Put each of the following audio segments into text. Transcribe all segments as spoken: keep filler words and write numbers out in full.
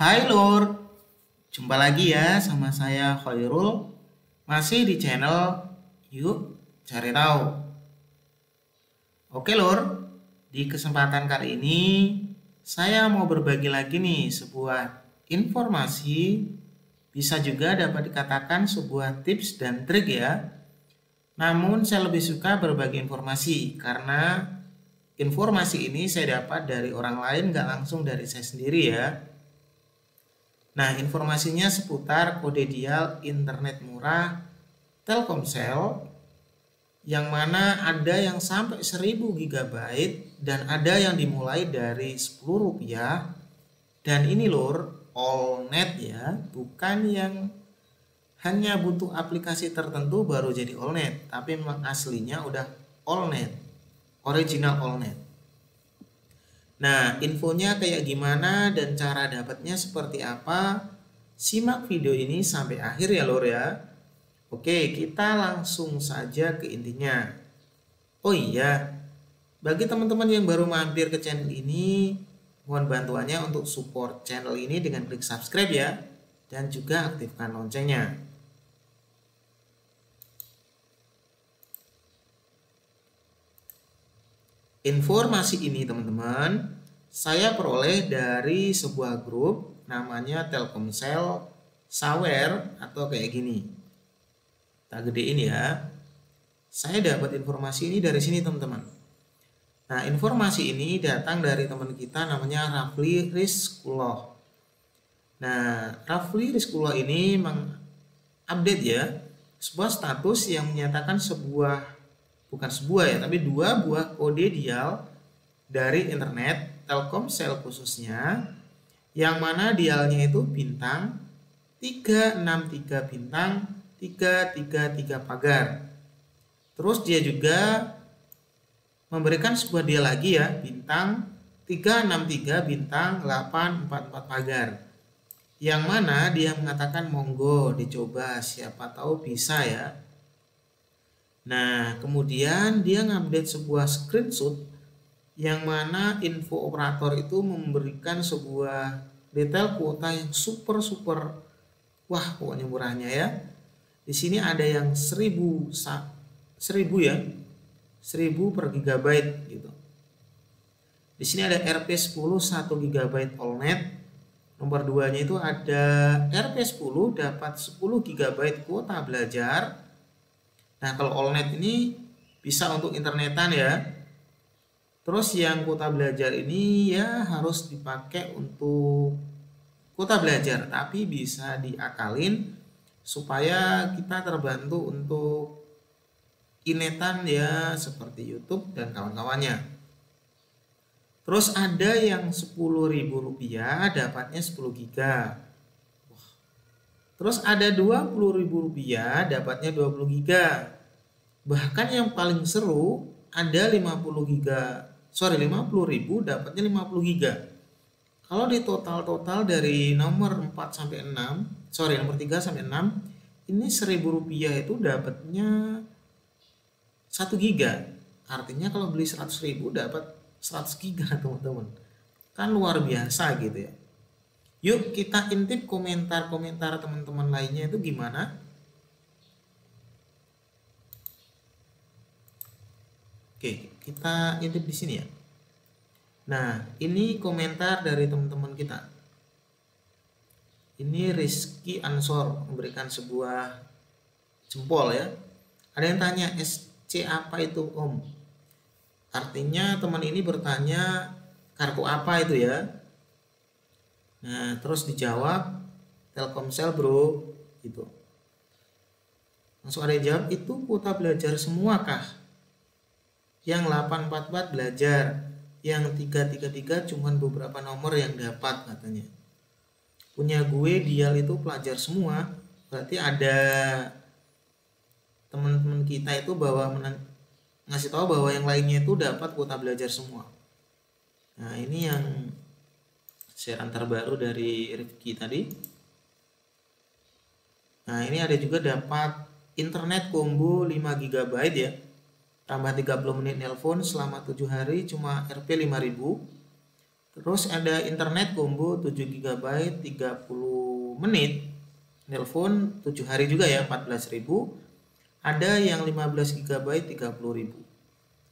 Hai Lur, jumpa lagi ya sama saya Khairul, masih di channel Yuk Cari Tahu. Oke Lur, di kesempatan kali ini saya mau berbagi lagi nih sebuah informasi, bisa juga dapat dikatakan sebuah tips dan trik ya. Namun saya lebih suka berbagi informasi karena informasi ini saya dapat dari orang lain, gak langsung dari saya sendiri ya. Nah, informasinya seputar kode dial internet murah Telkomsel, yang mana ada yang sampai seribu giga byte dan ada yang dimulai dari sepuluh rupiah. Dan ini Lur, all net ya, bukan yang hanya butuh aplikasi tertentu baru jadi all net, tapi memang aslinya udah all net, original all net. Nah, infonya kayak gimana dan cara dapatnya seperti apa? Simak video ini sampai akhir ya Lur ya. Oke, kita langsung saja ke intinya. Oh iya, bagi teman-teman yang baru mampir ke channel ini, mohon bantuannya untuk support channel ini dengan klik subscribe ya, dan juga aktifkan loncengnya. Informasi ini teman-teman saya peroleh dari sebuah grup namanya Telkomsel Sawer atau kayak gini. Tak gedein ya. Saya dapat informasi ini dari sini teman-teman. Nah, informasi ini datang dari teman kita namanya Rafli Rizkullah. Nah, Rafli Rizkullah ini mengupdate ya sebuah status yang menyatakan sebuah Bukan sebuah ya, tapi dua buah kode dial dari internet Telkomsel khususnya, yang mana dialnya itu bintang tiga enam tiga bintang tiga tiga tiga pagar. Terus dia juga memberikan sebuah dial lagi ya, bintang tiga enam tiga bintang delapan empat empat pagar, yang mana dia mengatakan monggo dicoba, siapa tahu bisa ya. Nah, kemudian dia ngupdate sebuah screenshot yang mana info operator itu memberikan sebuah detail kuota yang super super wah, pokoknya murahnya ya. Di sini ada yang seribu seribu ya, seribu per gigabyte gitu. Di sini ada R P sepuluh satu giga byte all net. Nomor duanya itu ada R P sepuluh dapat sepuluh giga byte kuota belajar. Nah, kalau all net ini bisa untuk internetan ya. Terus yang kuota belajar ini ya harus dipakai untuk kuota belajar, tapi bisa diakalin supaya kita terbantu untuk inetan ya, seperti YouTube dan kawan-kawannya. Terus ada yang sepuluh ribu rupiah dapatnya sepuluh giga. Terus ada dua puluh ribu rupiah dapatnya dua puluh giga. Bahkan yang paling seru ada lima puluh ribu dapatnya lima puluh giga. Kalau di total-total dari nomor empat sampai enam, sorry nomor tiga sampai enam, ini seribu rupiah itu dapatnya satu giga. Artinya kalau beli seratus ribu dapat seratus giga teman-teman. Kan luar biasa gitu ya. Yuk kita intip komentar-komentar teman-teman lainnya itu gimana. Oke, kita intip di sini ya. Nah, ini komentar dari teman-teman kita. Ini Rizky Ansor memberikan sebuah jempol ya. Ada yang tanya, S C apa itu Om? Artinya teman ini bertanya kartu apa itu ya. Nah, terus dijawab Telkomsel bro gitu. Langsung ada yang jawab, itu kuota belajar semua kah? Yang delapan empat empat belajar, yang tiga tiga tiga cuman beberapa nomor yang dapat katanya. Punya gue dial itu pelajar semua. Berarti ada teman-teman kita itu bahwa ngasih tahu bahwa yang lainnya itu dapat kuota belajar semua. Nah, ini yang sharean terbaru dari Rifki tadi. Nah, ini ada juga dapat internet combo lima giga byte ya. Tambah tiga puluh menit nelpon selama tujuh hari cuma R P lima ribu. Terus ada internet combo tujuh giga byte tiga puluh menit, nelpon tujuh hari juga ya empat belas ribu. Ada yang lima belas giga byte tiga puluh ribu.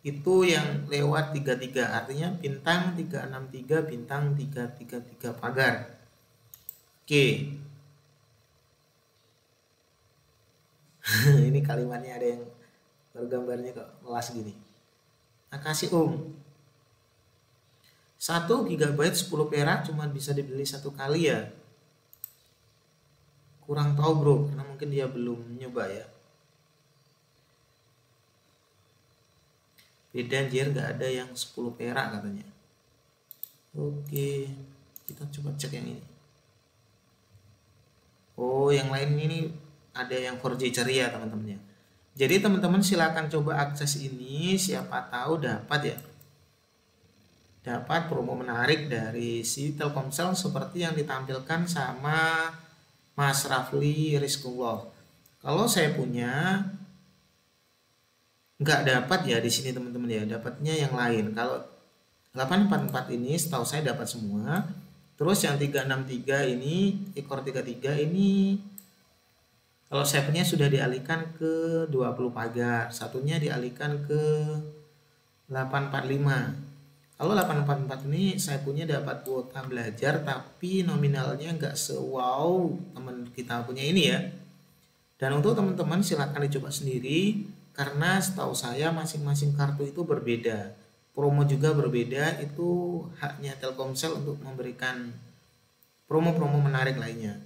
Itu yang lewat tiga tiga, artinya bintang tiga enam tiga, bintang tiga tiga tiga pagar. Oke. Ini kalimatnya ada yang bergambarnya kok melas gini. Makasih Om. satu giga byte sepuluh perak cuma bisa dibeli satu kali ya. Kurang tahu bro, karena mungkin dia belum nyoba ya. Beda anjir, nggak ada yang sepuluh perak katanya. Oke, kita coba cek yang ini. Oh, yang lain ini ada yang empat G Ceria teman-temannya. Jadi teman-teman silahkan coba akses ini, siapa tahu dapat ya. Dapat promo menarik dari si Telkomsel seperti yang ditampilkan sama Mas Rafli Rizkullah. Kalau saya punya nggak dapat ya di sini teman-teman ya, dapatnya yang lain. Kalau delapan empat empat ini setahu saya dapat semua. Terus yang tiga enam tiga ini, ekor tiga tiga ini kalau saya punya sudah dialihkan ke dua puluh pagar, satunya dialihkan ke delapan empat lima. Kalau delapan empat empat ini saya punya dapat kuota belajar, tapi nominalnya nggak se-wow teman kita punya ini ya. Dan untuk teman-teman silahkan dicoba sendiri, karena setahu saya masing-masing kartu itu berbeda, promo juga berbeda, itu haknya Telkomsel untuk memberikan promo-promo menarik lainnya.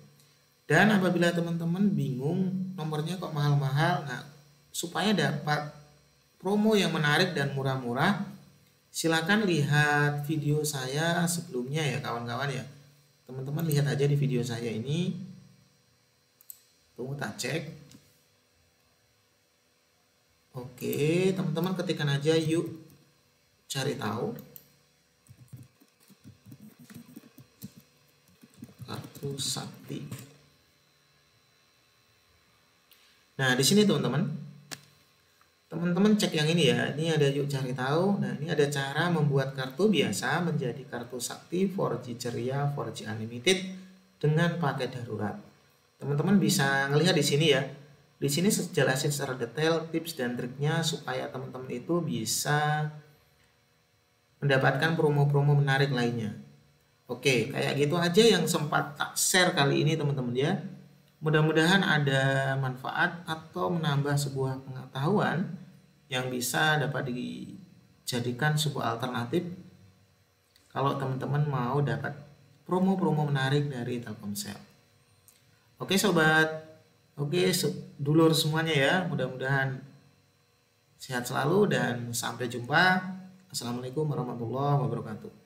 Dan apabila teman-teman bingung nomornya kok mahal-mahal, nah supaya dapat promo yang menarik dan murah-murah, silakan lihat video saya sebelumnya ya kawan-kawan ya. Teman-teman lihat aja di video saya ini, tunggu tak cek. Oke, teman-teman ketikkan aja yuk cari tahu kartu sakti. Nah, di sini teman-teman. Teman-teman cek yang ini ya. Ini ada yuk cari tahu. Nah, ini ada cara membuat kartu biasa menjadi kartu sakti empat G Ceria, empat G Unlimited dengan paket darurat. Teman-teman bisa ngelihat di sini ya. Di sini saya jelasin secara detail tips dan triknya supaya teman-teman itu bisa mendapatkan promo-promo menarik lainnya. Oke, kayak gitu aja yang sempat tak share kali ini teman-teman ya. Mudah-mudahan ada manfaat atau menambah sebuah pengetahuan yang bisa dapat dijadikan sebuah alternatif kalau teman-teman mau dapat promo-promo menarik dari Telkomsel. Oke sobat. Oke, dulur semuanya ya, mudah-mudahan sehat selalu dan sampai jumpa. Assalamualaikum warahmatullahi wabarakatuh.